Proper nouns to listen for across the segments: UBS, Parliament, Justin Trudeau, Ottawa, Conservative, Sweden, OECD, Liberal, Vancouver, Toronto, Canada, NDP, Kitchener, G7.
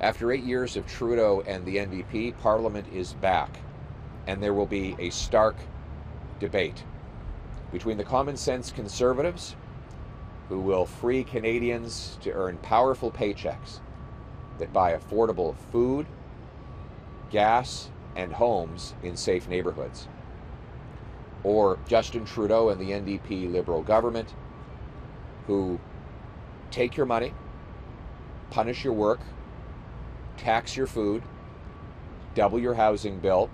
After 8 years of Trudeau and the NDP, Parliament is back, and there will be a stark debate between the common-sense Conservatives, who will free Canadians to earn powerful paychecks that buy affordable food, gas, and homes in safe neighborhoods, or Justin Trudeau and the NDP Liberal government, who take your money, punish your work, tax your food, double your housing bill,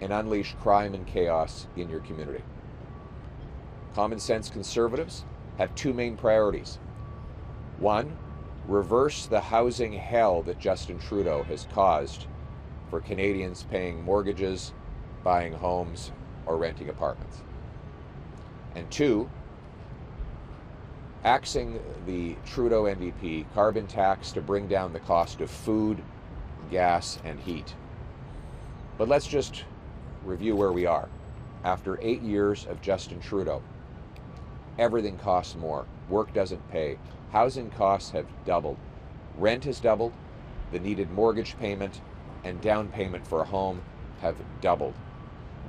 and unleash crime and chaos in your community. Common sense Conservatives have two main priorities. One, reverse the housing hell that Justin Trudeau has caused for Canadians paying mortgages, buying homes, or renting apartments. And two, axing the Trudeau NDP carbon tax to bring down the cost of food, gas, and heat. But let's just review where we are. After 8 years of Justin Trudeau, everything costs more. Work doesn't pay. Housing costs have doubled. Rent has doubled. The needed mortgage payment and down payment for a home have doubled.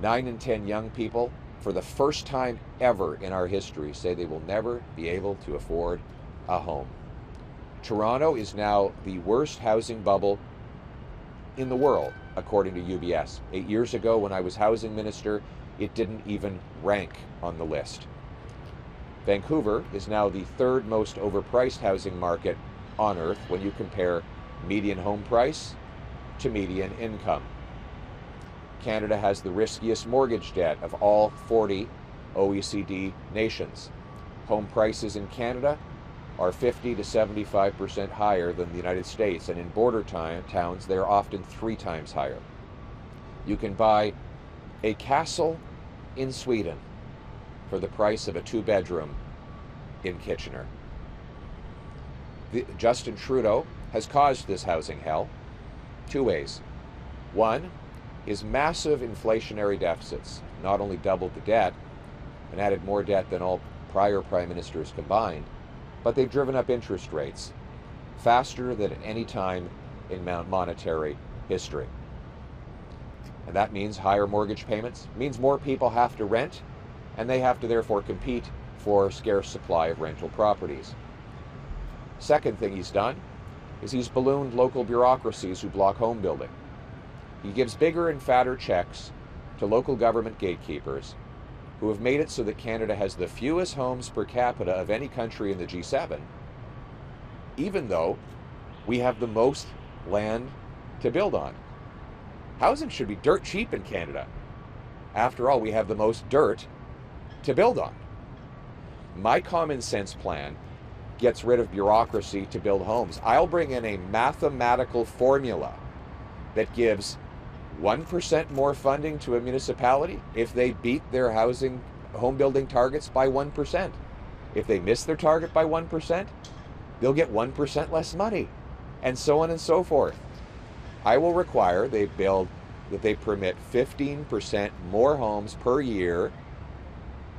9 in 10 young people, for the first time ever in our history, say they will never be able to afford a home. Toronto is now the worst housing bubble in the world, according to UBS. 8 years ago, when I was housing minister, it didn't even rank on the list. Vancouver is now the third most overpriced housing market on earth when you compare median home price to median income. Canada has the riskiest mortgage debt of all 40 OECD nations. Home prices in Canada are 50 to 75% higher than the United States, and in border towns they are often 3 times higher. You can buy a castle in Sweden for the price of a 2-bedroom in Kitchener. Justin Trudeau has caused this housing hell 2 ways. One, his massive inflationary deficits not only doubled the debt and added more debt than all prior prime ministers combined, but they've driven up interest rates faster than at any time in monetary history. And that means higher mortgage payments, means more people have to rent, and they have to therefore compete for a scarce supply of rental properties. Second thing he's done is he's ballooned local bureaucracies who block home building. He gives bigger and fatter checks to local government gatekeepers who have made it so that Canada has the fewest homes per capita of any country in the G7, even though we have the most land to build on. Housing should be dirt cheap in Canada. After all, we have the most dirt to build on. My common sense plan gets rid of bureaucracy to build homes. I'll bring in a mathematical formula that gives 1% more funding to a municipality if they beat their home building targets by 1%. If they miss their target by 1%, they'll get 1% less money, and so on and so forth. I will require that they permit 15% more homes per year,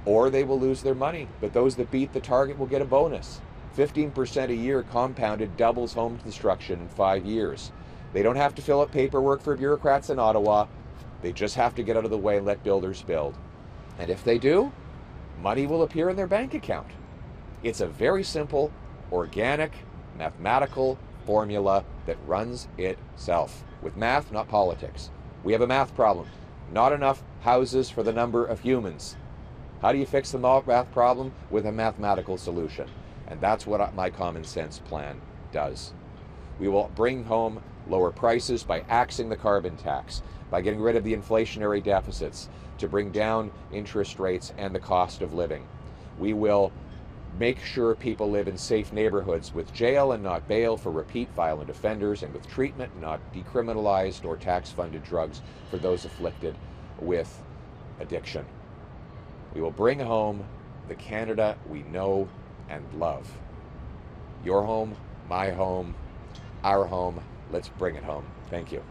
or they will lose their money. But those that beat the target will get a bonus. 15% a year compounded doubles home construction in 5 years. They don't have to fill out paperwork for bureaucrats in Ottawa. They just have to get out of the way and let builders build. And if they do, money will appear in their bank account. It's a very simple, organic, mathematical formula that runs itself. With math, not politics. We have a math problem. Not enough houses for the number of humans. How do you fix the math problem? With a mathematical solution. And that's what my common sense plan does. We will bring home lower prices by axing the carbon tax, by getting rid of the inflationary deficits, to bring down interest rates and the cost of living. We will make sure people live in safe neighborhoods with jail and not bail for repeat violent offenders, and with treatment, not decriminalized or tax-funded drugs for those afflicted with addiction. We will bring home the Canada we know and love. Your home, my home, our home. Let's bring it home. Thank you.